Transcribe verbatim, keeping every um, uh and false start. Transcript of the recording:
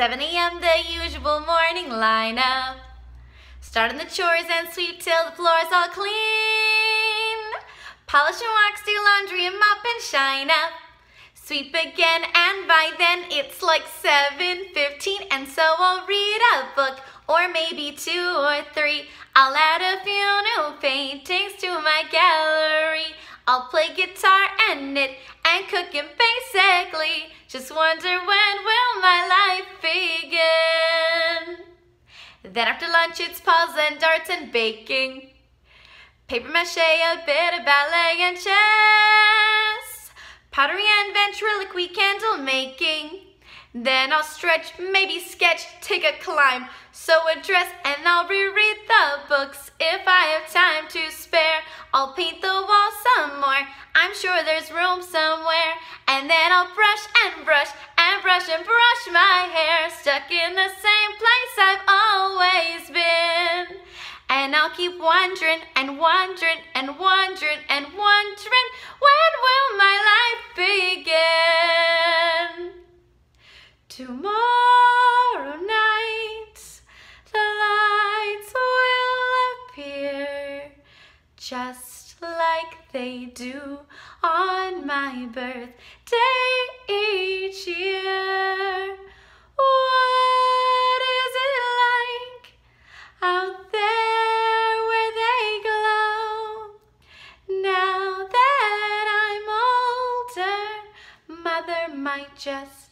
seven a m the usual morning lineup. Starting the chores and sweep till the floor is all clean. Polish and wax, do laundry and mop and shine up. Sweep again, and by then it's like seven fifteen, and so I'll read a book, or maybe two or three. I'll add a few new paintings to my gallery. I'll play guitar and knit and cook, and basically just wonder when will my life begin. Then after lunch it's paws and darts and baking, paper mache, a bit of ballet and chess, pottery and ventriloquy, candle making. Then I'll stretch, maybe sketch, take a climb, sew a dress, and I'll reread the books if I have time to spare. I'll paint the wall some more, I'm sure there's room somewhere. And then I'll brush and brush and brush and brush my hair, stuck in the same place I've always been. And I'll keep wondering and wondering and wondering and wondering, when will my life begin? Tomorrow night, the lights will appear, just like they do on my birthday each year. What is it like out there where they glow? Now that I'm older, Mother might just